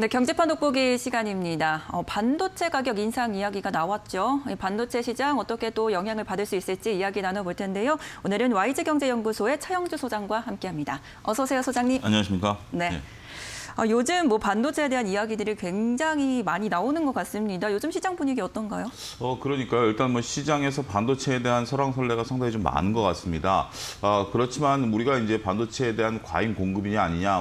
네, 경제판 돋보기 시간입니다. 반도체 가격 인상 이야기가 나왔죠. 반도체 시장 어떻게 또 영향을 받을 수 있을지 이야기 나눠볼 텐데요. 오늘은 YG경제연구소의 차영주 소장과 함께합니다. 어서 오세요, 소장님. 안녕하십니까. 네. 네. 요즘 반도체에 대한 이야기들이 굉장히 많이 나오는 것 같습니다. 요즘 시장 분위기 어떤가요? 그러니까요. 일단 시장에서 반도체에 대한 설왕설래가 상당히 좀 많은 것 같습니다. 그렇지만 우리가 이제 반도체에 대한 과잉 공급이냐 아니냐,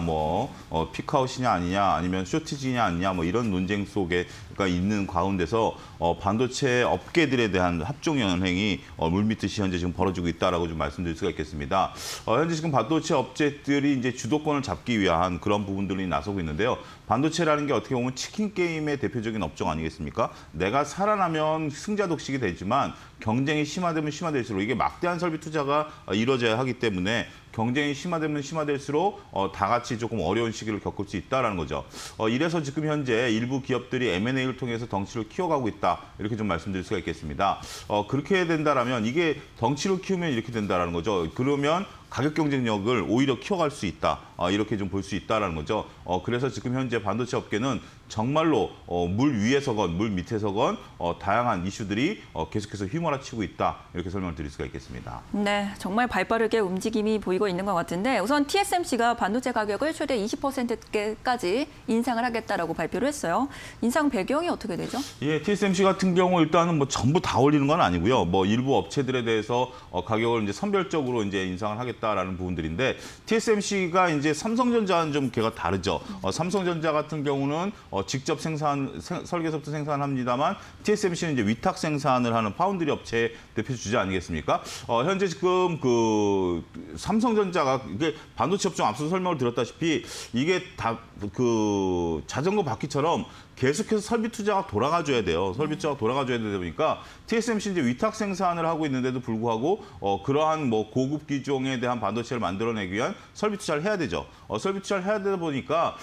픽아웃이냐 아니냐, 아니면 쇼티지냐 아니냐, 이런 논쟁 속에 있는 가운데서 반도체 업계들에 대한 합종 연행이 물밀듯이 현재 지금 벌어지고 있다라고 좀 말씀드릴 수가 있겠습니다. 현재 지금 반도체 업체들이 이제 주도권을 잡기 위한 그런 부분들이 나서고 있는데요. 반도체라는 게 어떻게 보면 치킨 게임의 대표적인 업종 아니겠습니까? 내가 살아나면 승자 독식이 되지만 경쟁이 심화되면 심화될수록 이게 막대한 설비 투자가 이루어져야 하기 때문에 경쟁이 심화되면 심화될수록 다 같이 조금 어려운 시기를 겪을 수 있다는 거죠. 이래서 지금 현재 일부 기업들이 M&A를 통해서 덩치를 키워가고 있다. 이렇게 좀 말씀드릴 수가 있겠습니다. 그렇게 된다라면 이게 덩치를 키우면 이렇게 된다는 거죠. 그러면 가격 경쟁력을 오히려 키워갈 수 있다. 이렇게 좀 볼 수 있다는 거죠. 그래서 지금 현재 반도체 업계는 정말로 물 위에서건 물 밑에서건 다양한 이슈들이 계속해서 휘몰아치고 있다. 이렇게 설명을 드릴 수가 있겠습니다. 네, 정말 발빠르게 움직임이 보이고 있는 것 같은데 우선 TSMC가 반도체 가격을 최대 20%까지 인상을 하겠다라고 발표를 했어요. 인상 배경이 어떻게 되죠? 예, TSMC 같은 경우 일단은 전부 다 올리는 건 아니고요. 일부 업체들에 대해서 가격을 이제 선별적으로 이제 인상을 하겠다라는 부분들인데 TSMC가 이제 삼성전자는 좀 걔가 다르죠. 삼성전자 같은 경우는 직접 설계서부터 생산합니다만 TSMC는 이제 위탁 생산을 하는 파운드리 업체 대표 주자 아니겠습니까? 현재 지금 그 삼성전자가 이게 반도체 업종 앞서 설명을 드렸다시피 이게 다 그 자전거 바퀴처럼 계속해서 설비 투자가 돌아가줘야 돼요. 설비 투자가 돌아가줘야 되다 보니까 TSMC 이제 위탁 생산을 하고 있는데도 불구하고 그러한 고급 기종에 대한 반도체를 만들어내기 위한 설비 투자를 해야 되죠. 설비 투자를 해야 되다 보니까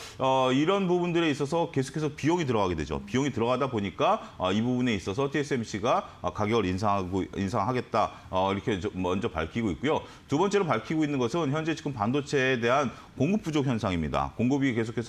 이런 부분들에 있어서 계속해서 비용이 들어가게 되죠. 비용이 들어가다 보니까 이 부분에 있어서 TSMC가 가격을 인상하겠다 이렇게 먼저 밝히고 있고요. 두 번째로 밝히고 있는 것은 현재 지금 반도체에 대한 공급 부족 현상입니다. 공급이 계속해서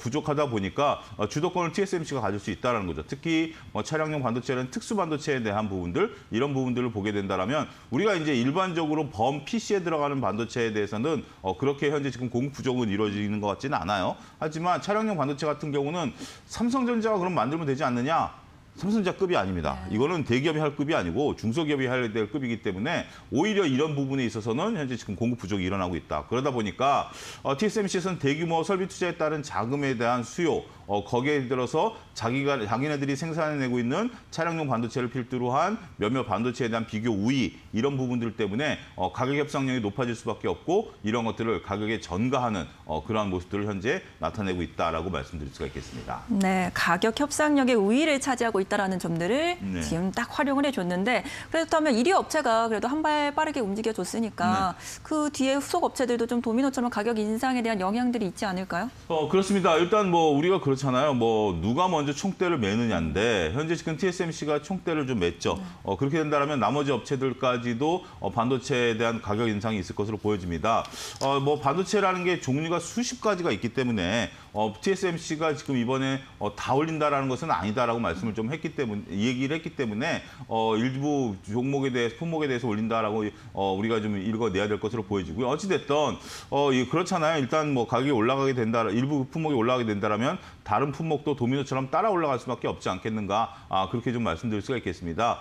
부족하다 보니까 주도권을 TSMC가 가질 수 있다는 거죠. 특히 차량용 반도체는 특수 반도체에 대한 부분들, 이런 부분들을 보게 된다면 우리가 이제 일반적으로 범 PC에 들어가는 반도체에 대해서는 그렇게 현재 지금 공급 부족은 이루어지는 것 같지는 않아요. 하지만 차량용 반도체 같은 경우는 삼성전자가 그럼 만들면 되지 않느냐? 삼성전자급이 아닙니다. 이거는 대기업이 할 급이 아니고 중소기업이 해야 될 급이기 때문에 오히려 이런 부분에 있어서는 현재 지금 공급 부족이 일어나고 있다. 그러다 보니까 TSMC에서는 대규모 설비 투자에 따른 자금에 대한 수요, 거기에 들어서 자기네들이 생산해내고 있는 차량용 반도체를 필두로 한 몇몇 반도체에 대한 비교 우위, 이런 부분들 때문에 가격 협상력이 높아질 수밖에 없고 이런 것들을 가격에 전가하는 그러한 모습들을 현재 나타내고 있다라고 말씀드릴 수가 있겠습니다. 네, 가격 협상력의 우위를 차지하고 있다라는 점들을 네. 지금 딱 활용을 해줬는데 그렇다면 1위 업체가 그래도 한 발 빠르게 움직여줬으니까 네. 그 뒤에 후속 업체들도 좀 도미노처럼 가격 인상에 대한 영향들이 있지 않을까요? 그렇습니다. 일단 우리가 그렇잖아요. 누가 먼저 총대를 매느냐인데 현재 지금 TSMC가 총대를 좀 맸죠. 네. 그렇게 된다면 나머지 업체들까지도 반도체에 대한 가격 인상이 있을 것으로 보여집니다. 반도체라는 게 종류가 수십 가지가 있기 때문에 TSMC가 지금 이번에 다 올린다라는 것은 아니다라고 말씀을 좀 얘기를 했기 때문에 일부 종목에 대해서 품목에 대해서 올린다라고 우리가 좀 읽어내야 될 것으로 보여지고요. 어찌됐든 그렇잖아요. 일단 가격이 올라가게 된다, 일부 품목이 올라가게 된다라면 다른 품목도 도미노처럼 따라 올라갈 수밖에 없지 않겠는가? 그렇게 좀 말씀드릴 수가 있겠습니다.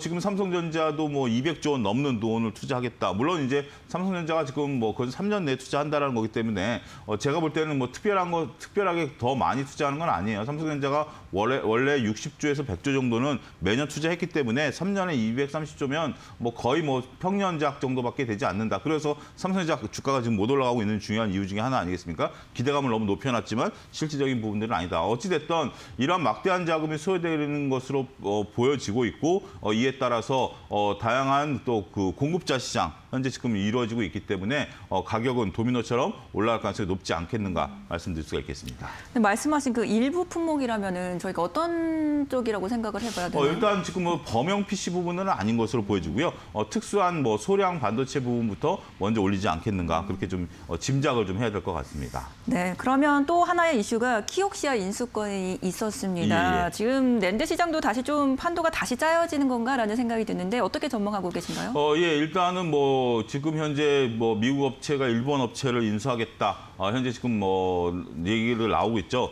지금 삼성전자도 200조 원 넘는 돈을 투자하겠다. 물론 이제 삼성전자가 지금 그건 3년 내에 투자한다라는 거기 때문에 제가 볼 때는 특별하게 더 많이 투자하는 건 아니에요. 삼성전자가 원래 60조에서 100조 정도는 매년 투자했기 때문에 3년에 230조면 거의 평년작 정도밖에 되지 않는다. 그래서 삼성전자 주가가 지금 못 올라가고 있는 중요한 이유 중에 하나 아니겠습니까? 기대감을 너무 높여놨지만 실질적인 부분들은 아니다. 어찌됐든 이러한 막대한 자금이 소요되는 것으로 보여지고 있고 이에 따라서 다양한 또 그 공급자 시장 현재 지금 이루어지고 있기 때문에 가격은 도미노처럼 올라갈 가능성이 높지 않겠는가 말씀드릴 수가 있겠습니다. 말씀하신 그 일부 품목이라면은 부분은 저희가 어떤 쪽이라고 생각을 해봐야 되나요? 일단 지금 뭐 범용 PC 부분은 아닌 것으로 보여지고요. 특수한 뭐 소량 반도체 부분부터 먼저 올리지 않겠는가 그렇게 좀 짐작을 좀 해야 될 것 같습니다. 네, 그러면 또 하나의 이슈가 키옥시아 인수권이 있었습니다. 예. 지금 낸드 시장도 다시 좀 판도가 다시 짜여지는 건가라는 생각이 드는데 어떻게 전망하고 계신가요? 예, 일단은 뭐 지금 현재 뭐 미국 업체가 일본 업체를 인수하겠다. 현재 지금 뭐 얘기를 나오고 있죠.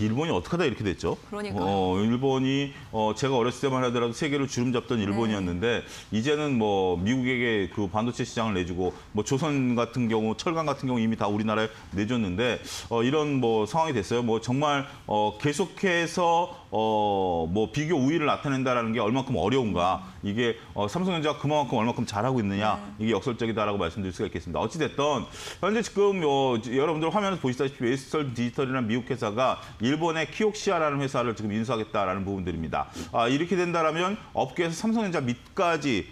일본이 어떻게 하다 이렇게 됐죠? 그러니까요. 일본이 제가 어렸을 때만 하더라도 세계를 주름 잡던 일본이었는데 네. 이제는 뭐 미국에게 그 반도체 시장을 내주고 뭐 조선 같은 경우, 철강 같은 경우 이미 다 우리나라에 내줬는데 이런 뭐 상황이 됐어요. 뭐 정말 계속해서 뭐 비교 우위를 나타낸다라는 게 얼만큼 어려운가. 이게 삼성전자가 그만큼 얼만큼 잘하고 있느냐. 네. 이게 역설적이다라고 말씀드릴 수가 있겠습니다. 어찌됐든 현재 지금 여러분들 화면에서 보시다시피 웨스턴 디지털이라는 미국 회사가 일본의 키옥시아라는 회사를 지금 인수하겠다라는 부분들입니다. 아, 이렇게 된다라면 업계에서 삼성전자 밑까지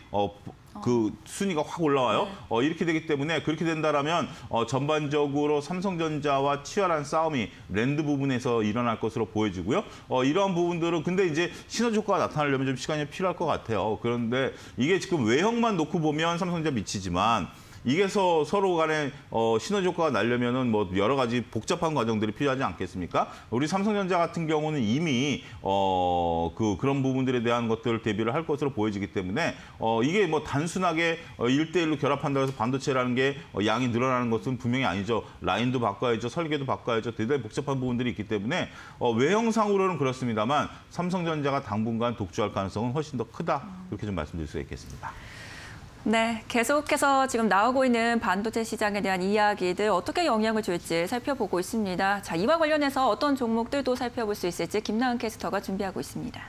그 순위가 확 올라와요. 네. 이렇게 되기 때문에 그렇게 된다라면 전반적으로 삼성전자와 치열한 싸움이 랜드 부분에서 일어날 것으로 보여지고요. 이러한 부분들은 근데 이제 시너지 효과가 나타나려면 좀 시간이 필요할 것 같아요. 그런데 이게 지금 외형만 놓고 보면 삼성전자 미치지만 이게 서로 간에 시너지 효과가 나려면은 뭐 여러 가지 복잡한 과정들이 필요하지 않겠습니까? 우리 삼성전자 같은 경우는 이미 그런 부분들에 대한 것들을 대비를 할 것으로 보여지기 때문에 이게 뭐 단순하게 1:1로 결합한다고 해서 반도체라는 게 양이 늘어나는 것은 분명히 아니죠. 라인도 바꿔야죠. 설계도 바꿔야죠. 대단히 복잡한 부분들이 있기 때문에 외형상으로는 그렇습니다만 삼성전자가 당분간 독주할 가능성은 훨씬 더 크다. 그렇게 좀 말씀드릴 수가 있겠습니다. 네, 계속해서 지금 나오고 있는 반도체 시장에 대한 이야기들 어떻게 영향을 줄지 살펴보고 있습니다. 자, 이와 관련해서 어떤 종목들도 살펴볼 수 있을지 김나은 캐스터가 준비하고 있습니다.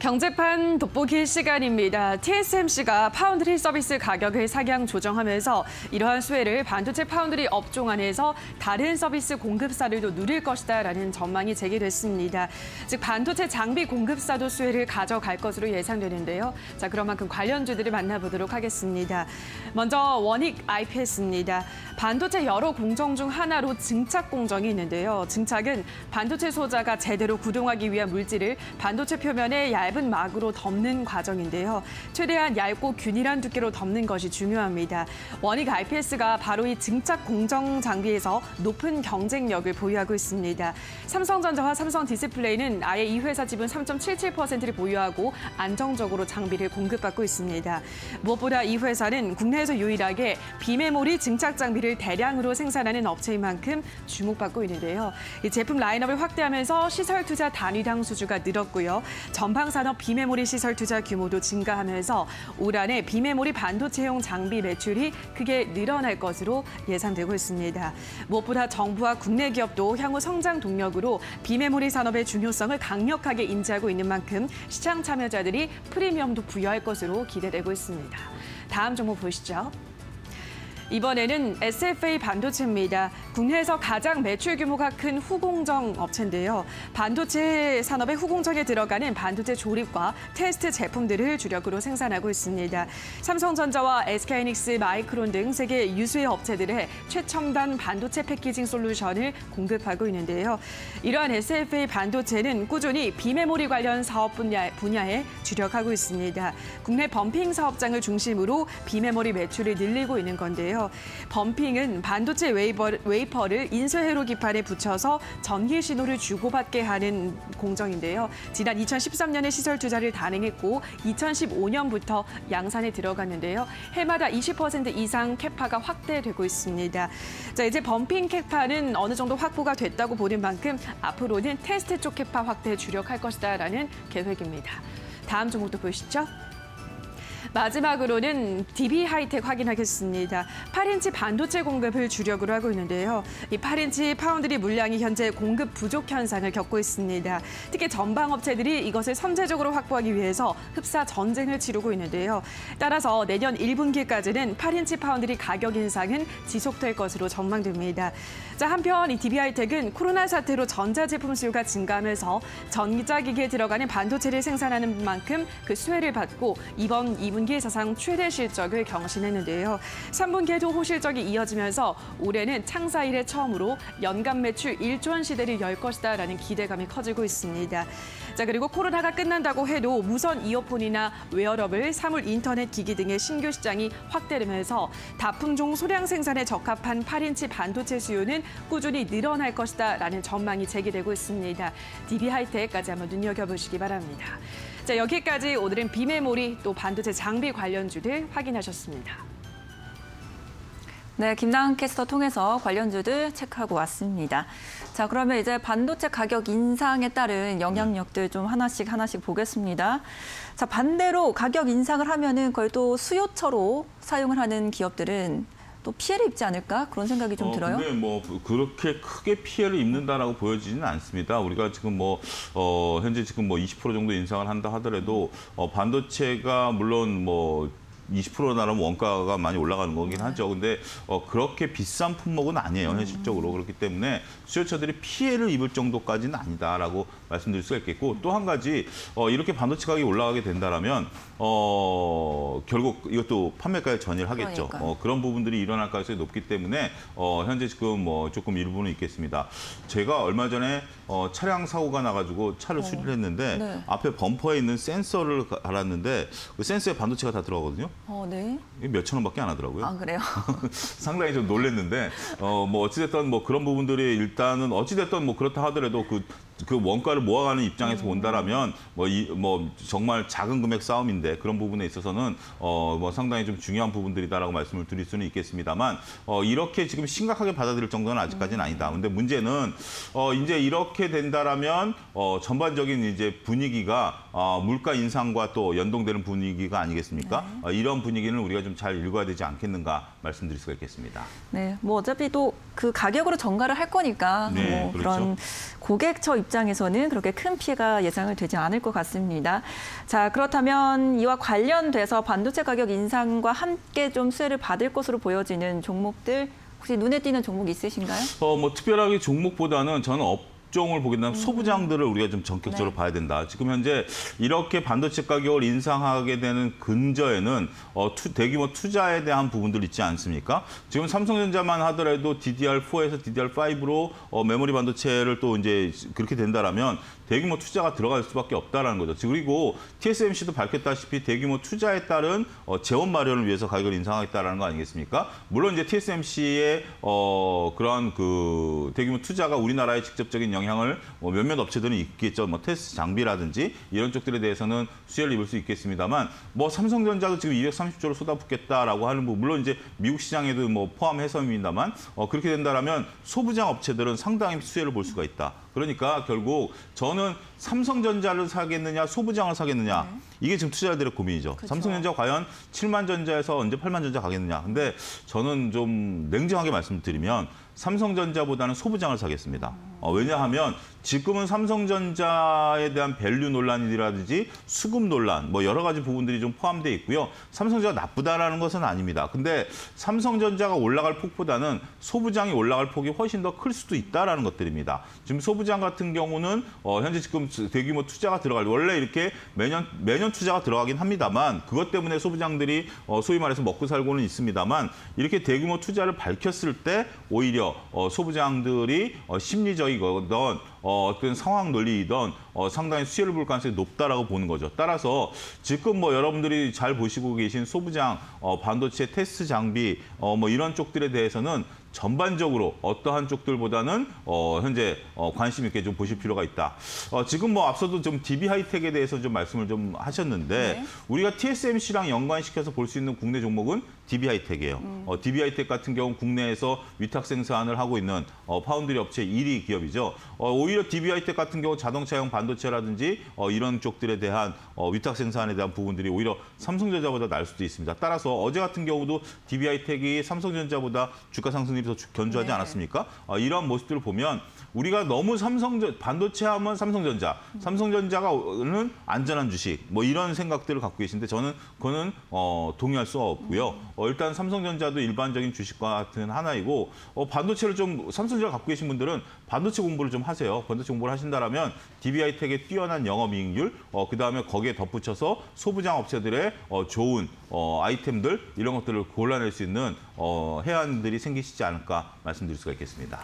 경제판 돋보기 시간입니다. TSMC가 파운드리 서비스 가격을 상향 조정하면서 이러한 수혜를 반도체 파운드리 업종 안에서 다른 서비스 공급사들도 누릴 것이다라는 전망이 제기됐습니다. 즉 반도체 장비 공급사도 수혜를 가져갈 것으로 예상되는데요. 자, 그만큼 관련주들을 만나보도록 하겠습니다. 먼저 원익 IPS입니다. 반도체 여러 공정 중 하나로 증착 공정이 있는데요. 증착은 반도체 소자가 제대로 구동하기 위한 물질을 반도체 표면에 얇은 막으로 덮는 과정인데요. 최대한 얇고 균일한 두께로 덮는 것이 중요합니다. 원익 IPS가 바로 이 증착 공정 장비에서 높은 경쟁력을 보유하고 있습니다. 삼성전자와 삼성디스플레이는 아예 이 회사 지분 3.77%를 보유하고 안정적으로 장비를 공급받고 있습니다. 무엇보다 이 회사는 국내에서 유일하게 비메모리 증착 장비를 대량으로 생산하는 업체인 만큼 주목받고 있는데요. 이 제품 라인업을 확대하면서 시설 투자 단위당 수주가 늘었고요. 전방 산업 비메모리 시설 투자 규모도 증가하면서 올 한해 비메모리 반도체용 장비 매출이 크게 늘어날 것으로 예상되고 있습니다. 무엇보다 정부와 국내 기업도 향후 성장 동력으로 비메모리 산업의 중요성을 강력하게 인지하고 있는 만큼 시장 참여자들이 프리미엄도 부여할 것으로 기대되고 있습니다. 다음 종목 보시죠. 이번에는 SFA 반도체입니다. 국내에서 가장 매출 규모가 큰 후공정 업체인데요. 반도체 산업의 후공정에 들어가는 반도체 조립과 테스트 제품들을 주력으로 생산하고 있습니다. 삼성전자와 SK하이닉스, 마이크론 등 세계 유수의 업체들의 최첨단 반도체 패키징 솔루션을 공급하고 있는데요. 이러한 SFA 반도체는 꾸준히 비메모리 관련 사업 분야에 주력하고 있습니다. 국내 범핑 사업장을 중심으로 비메모리 매출을 늘리고 있는 건데요. 범핑은 반도체 웨이퍼를 인쇄회로 기판에 붙여서 전기 신호를 주고받게 하는 공정인데요. 지난 2013년에 시설 투자를 단행했고 2015년부터 양산에 들어갔는데요. 해마다 20% 이상 캐파가 확대되고 있습니다. 자, 이제 범핑 캐파는 어느 정도 확보가 됐다고 보는 만큼 앞으로는 테스트 쪽 캐파 확대에 주력할 것이다라는 계획입니다. 다음 종목도 보시죠. 마지막으로는 DB하이텍 확인하겠습니다. 8인치 반도체 공급을 주력으로 하고 있는데요. 이 8인치 파운드리 물량이 현재 공급 부족 현상을 겪고 있습니다. 특히 전방 업체들이 이것을 선제적으로 확보하기 위해서 흡사 전쟁을 치르고 있는데요. 따라서 내년 1분기까지는 8인치 파운드리 가격 인상은 지속될 것으로 전망됩니다. 자, 한편 이 DB하이텍은 코로나 사태로 전자제품 수요가 증가하면서 전자기기에 들어가는 반도체를 생산하는 만큼 그 수혜를 받고 이번 2분기 사상 최대 실적을 경신했는데요. 3분기에도 호실적이 이어지면서 올해는 창사 이래 처음으로 연간 매출 1조 원 시대를 열 것이다라는 기대감이 커지고 있습니다. 자, 그리고 코로나가 끝난다고 해도 무선 이어폰이나 웨어러블, 사물 인터넷 기기 등의 신규 시장이 확대되면서 다품종 소량 생산에 적합한 8인치 반도체 수요는 꾸준히 늘어날 것이다라는 전망이 제기되고 있습니다. DB하이텍까지 한번 눈여겨보시기 바랍니다. 자, 여기까지 오늘은 비메모리 또 반도체 장비 관련주들 확인하셨습니다. 네, 김다은 캐스터 통해서 관련주들 체크하고 왔습니다. 자, 그러면 이제 반도체 가격 인상에 따른 영향력들 좀 하나씩 보겠습니다. 자, 반대로 가격 인상을 하면은 그걸 또 수요처로 사용을 하는 기업들은 또 피해를 입지 않을까? 그런 생각이 좀 들어요. 근데 뭐 그렇게 크게 피해를 입는다라고 보여지지는 않습니다. 우리가 지금 현재 지금 20% 정도 인상을 한다 하더라도 반도체가 물론 20% 나라면 원가가 많이 올라가는 거긴 하죠. 근데 그렇게 비싼 품목은 아니에요, 현실적으로. 그렇기 때문에 수요처들이 피해를 입을 정도까지는 아니다라고 말씀드릴 수가 있겠고, 또 한 가지 이렇게 반도체 가격이 올라가게 된다라면 결국 이것도 판매가에 전이를 하겠죠. 그러니까. 그런 부분들이 일어날 가능성이 높기 때문에 현재 지금 조금 일부는 있겠습니다. 제가 얼마 전에 차량 사고가 나가지고 차를 수리를 했는데 네. 앞에 범퍼에 있는 센서를 갈았는데 그 센서에 반도체가 다 들어가거든요. 네. 몇천 원밖에 안 하더라고요. 아, 그래요? 상당히 좀 놀랐는데, 어찌됐든 그런 부분들이 일단은 어찌됐든 그렇다 하더라도 그 원가를 모아가는 입장에서 본다라면 정말 작은 금액 싸움인데 그런 부분에 있어서는 상당히 좀 중요한 부분들이다라고 말씀을 드릴 수는 있겠습니다만 이렇게 지금 심각하게 받아들일 정도는 아직까지는 아니다. 근데 문제는 이제 이렇게 된다라면 전반적인 이제 분위기가 물가 인상과 또 연동되는 분위기가 아니겠습니까? 네. 이런 분위기는 우리가 좀 잘 읽어야 되지 않겠는가 말씀드릴 수가 있겠습니다. 네, 어차피 또 그 가격으로 정가를 할 거니까 네, 그렇죠. 그런 고객처 입장에서는 그렇게 큰 피해가 예상을 되지 않을 것 같습니다. 자, 그렇다면 이와 관련돼서 반도체 가격 인상과 함께 좀 수혜를 받을 것으로 보여지는 종목들 혹시 눈에 띄는 종목 있으신가요? 특별하게 종목보다는 저는 업종을 보게 되면 소부장들을 우리가 좀 전격적으로 네. 봐야 된다. 지금 현재 이렇게 반도체 가격을 인상하게 되는 근저에는 대규모 투자에 대한 부분들 있지 않습니까? 지금 삼성전자만 하더라도 DDR4에서 DDR5로 메모리 반도체를 또 이제 그렇게 된다라면 대규모 투자가 들어갈 수밖에 없다라는 거죠. 그리고 TSMC도 밝혔다시피 대규모 투자에 따른 재원 마련을 위해서 가격을 인상하겠다라는 거 아니겠습니까? 물론 이제 TSMC의 그런 그 대규모 투자가 우리나라에 직접적인 영향을 몇몇 업체들은 있겠죠. 테스트 장비라든지 이런 쪽들에 대해서는 수혜를 입을 수 있겠습니다만 삼성전자도 지금 230조를 쏟아붓겠다라고 하는 부분, 물론 이제 미국 시장에도 포함해서입니다만 그렇게 된다라면 소부장 업체들은 상당히 수혜를 볼 수가 있다. 그러니까 결국 저는 삼성전자를 사겠느냐 소부장을 사겠느냐 네. 이게 지금 투자자들의 고민이죠. 그렇죠. 삼성전자 과연 7만전자에서 언제 8만전자 가겠느냐. 근데 저는 좀 냉정하게 말씀드리면 삼성전자보다는 소부장을 사겠습니다. 왜냐하면 지금은 삼성전자에 대한 밸류 논란이라든지 수급 논란 여러 가지 부분들이 좀 포함되어 있고요. 삼성전자가 나쁘다라는 것은 아닙니다. 근데 삼성전자가 올라갈 폭보다는 소부장이 올라갈 폭이 훨씬 더 클 수도 있다라는 것들입니다. 지금 소부장 같은 경우는 현재 지금 대규모 투자가 들어갈, 원래 이렇게 매년 투자가 들어가긴 합니다만 그것 때문에 소부장들이 소위 말해서 먹고 살고는 있습니다만 이렇게 대규모 투자를 밝혔을 때 오히려 소부장들이 심리적이거든 어떤 상황 논리이던 상당히 수혜를 볼 가능성이 높다라고 보는 거죠. 따라서 지금 여러분들이 잘 보시고 계신 소부장, 반도체 테스트 장비 이런 쪽들에 대해서는 전반적으로 어떠한 쪽들보다는 현재 관심 있게 좀 보실 필요가 있다. 지금 앞서도 좀 DB하이텍에 대해서 좀 말씀을 좀 하셨는데 네. 우리가 TSMC랑 연관시켜서 볼 수 있는 국내 종목은 DB하이텍이에요. DB하이텍 같은 경우 국내에서 위탁 생산을 하고 있는 파운드리 업체 1위 기업이죠. 오히려 DB하이텍 같은 경우 자동차용 반도체라든지 이런 쪽들에 대한 위탁 생산에 대한 부분들이 오히려 삼성전자보다 날 수도 있습니다. 따라서 어제 같은 경우도 DB하이텍이 삼성전자보다 주가 상승률이 더 견조하지 네. 않았습니까? 이런 모습들을 보면 우리가 너무 반도체 하면 삼성전자, 삼성전자가는 안전한 주식 이런 생각들을 갖고 계신데 저는 그거는 동의할 수 없고요. 일단 삼성전자도 일반적인 주식과 같은 하나이고 반도체를 좀 삼성전자 갖고 계신 분들은 반도체 공부를 좀 하세요. 반도체 공부를 하신다라면 DB하이텍 DB하이텍의 뛰어난 영업이익률, 그다음에 거기에 덧붙여서 소부장 업체들의 좋은 아이템들, 이런 것들을 골라낼 수 있는 해안들이 생기시지 않을까 말씀드릴 수가 있겠습니다.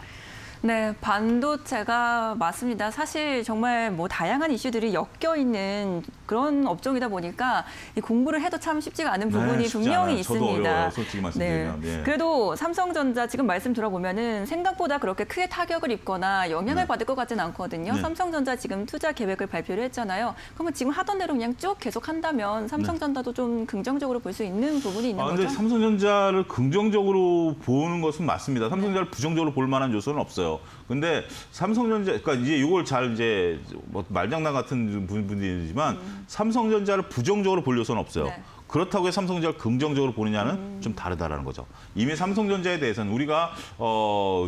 네, 반도체가 맞습니다. 사실 정말 뭐 다양한 이슈들이 엮여 있는 그런 업종이다 보니까 이 공부를 해도 참 쉽지가 않은 부분이 분명히 않아요. 있습니다. 저도 어려워요, 솔직히 말씀드리면. 네. 예. 그래도 삼성전자 지금 말씀 들어보면은 생각보다 그렇게 크게 타격을 입거나 영향을 받을 것 같진 않거든요. 삼성전자 지금 투자 계획을 발표를 했잖아요. 그러면 지금 하던 대로 그냥 쭉 계속 한다면 삼성전자도 좀 긍정적으로 볼 수 있는 부분이 있는 거죠? 근데 삼성전자를 긍정적으로 보는 것은 맞습니다. 삼성전자를 부정적으로 볼 만한 요소는 없어요. 근데 삼성전자, 그러니까 이제 이걸 잘 이제 뭐 말장난 같은 분들이지만 삼성전자를 부정적으로 볼 요소는 없어요. 네. 그렇다고 해서 삼성전자를 긍정적으로 보느냐는 좀 다르다라는 거죠. 이미 삼성전자에 대해서는 우리가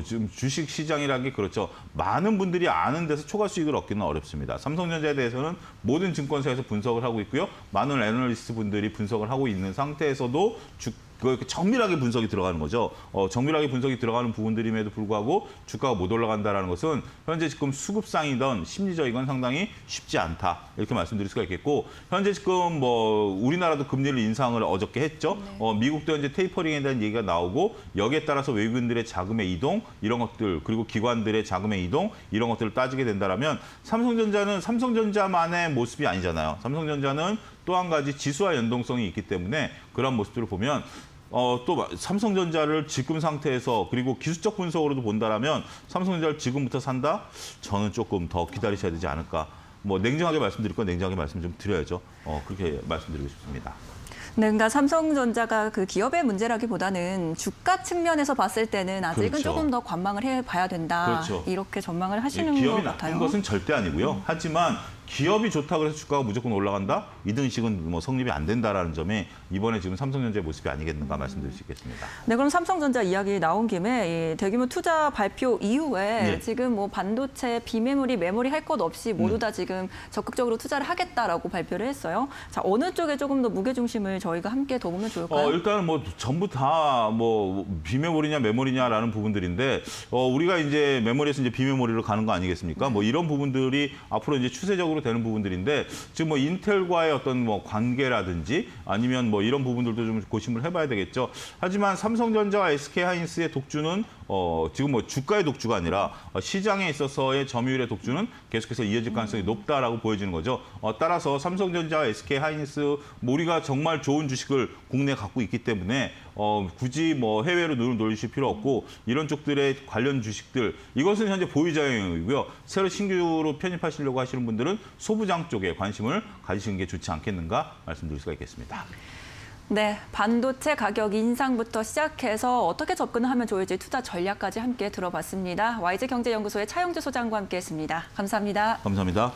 지금 주식 시장이라는 게 그렇죠. 많은 분들이 아는 데서 초과 수익을 얻기는 어렵습니다. 삼성전자에 대해서는 모든 증권사에서 분석을 하고 있고요. 많은 애널리스트 분들이 분석을 하고 있는 상태에서도 이렇게 정밀하게 분석이 들어가는 거죠. 정밀하게 분석이 들어가는 부분들임에도 불구하고 주가가 못 올라간다라는 것은 현재 지금 수급상이던 심리적이건 상당히 쉽지 않다, 이렇게 말씀드릴 수가 있겠고, 현재 지금 뭐 우리나라도 금리를 인상을 어저께 했죠. 미국도 현재 테이퍼링에 대한 얘기가 나오고, 여기에 따라서 외국인들의 자금의 이동, 이런 것들, 그리고 기관들의 자금의 이동, 이런 것들을 따지게 된다면 삼성전자는 삼성전자만의 모습이 아니잖아요. 삼성전자는 또 한 가지 지수와 연동성이 있기 때문에 그런 모습들을 보면 또 삼성전자를 지금 상태에서, 그리고 기술적 분석으로도 본다라면 삼성전자를 지금부터 산다? 저는 조금 더 기다리셔야 되지 않을까. 뭐 냉정하게 말씀드릴 건 냉정하게 말씀 좀 드려야죠. 그렇게 말씀드리고 싶습니다. 네, 그러니까 삼성전자가 그 기업의 문제라기보다는 주가 측면에서 봤을 때는 아직은 조금 더 관망을 해봐야 된다. 이렇게 전망을 하시는 것 같아요. 기업이 나쁜 것은 절대 아니고요. 하지만 기업이 좋다고 해서 주가가 무조건 올라간다? 이등식은 뭐 성립이 안 된다라는 점이 이번에 지금 삼성전자의 모습이 아니겠는가 말씀드릴 수 있겠습니다. 네, 그럼 삼성전자 이야기 나온 김에 이 대규모 투자 발표 이후에 지금 뭐 반도체 비메모리, 메모리 할 것 없이 모두 다 지금 적극적으로 투자를 하겠다라고 발표를 했어요. 자, 어느 쪽에 조금 더 무게중심을 저희가 함께 더 보면 좋을까요? 일단 뭐 전부 다 뭐 비메모리냐 메모리냐라는 부분들인데 우리가 이제 메모리에서 이제 비메모리로 가는 거 아니겠습니까? 뭐 이런 부분들이 앞으로 이제 추세적으로 되는 부분들인데, 지금 뭐 인텔과의 어떤 뭐 관계라든지 아니면 뭐 이런 부분들도 좀 고심을 해봐야 되겠죠. 하지만 삼성전자와 SK하이닉스의 독주는 지금 뭐 주가의 독주가 아니라 시장에 있어서의 점유율의 독주는 계속해서 이어질 가능성이 높다라고 보여지는 거죠. 따라서 삼성전자와 SK하이닉스, 우리가 정말 좋은 주식을 국내에 갖고 있기 때문에 굳이 뭐 해외로 눈을 돌리실 필요 없고, 이런 쪽들의 관련 주식들, 이것은 현재 보유자 영역이고요. 새로 신규로 편입하시려고 하시는 분들은 소부장 쪽에 관심을 가지시는 게 좋지 않겠는가 말씀드릴 수가 있겠습니다. 네, 반도체 가격 인상부터 시작해서 어떻게 접근을 하면 좋을지 투자 전략까지 함께 들어봤습니다. YG경제연구소의 차영주 소장과 함께했습니다. 감사합니다. 감사합니다.